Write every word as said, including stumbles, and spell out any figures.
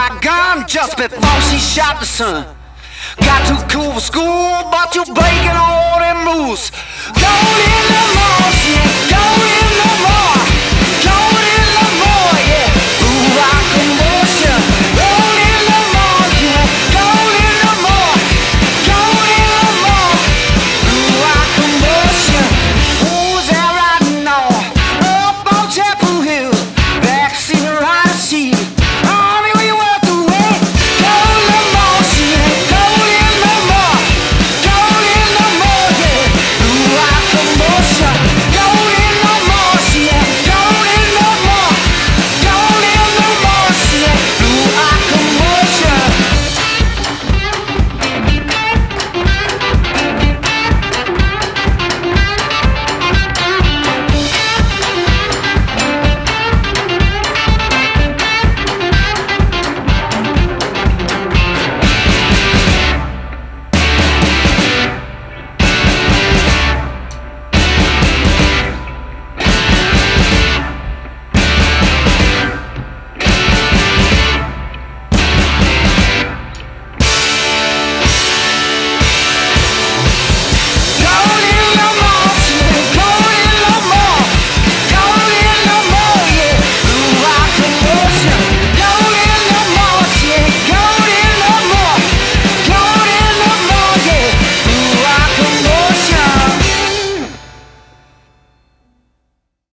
my gun just before she shot the sun. Got too cool for school, but you're breaking all them rules. Don't in the motion, don't in the motion.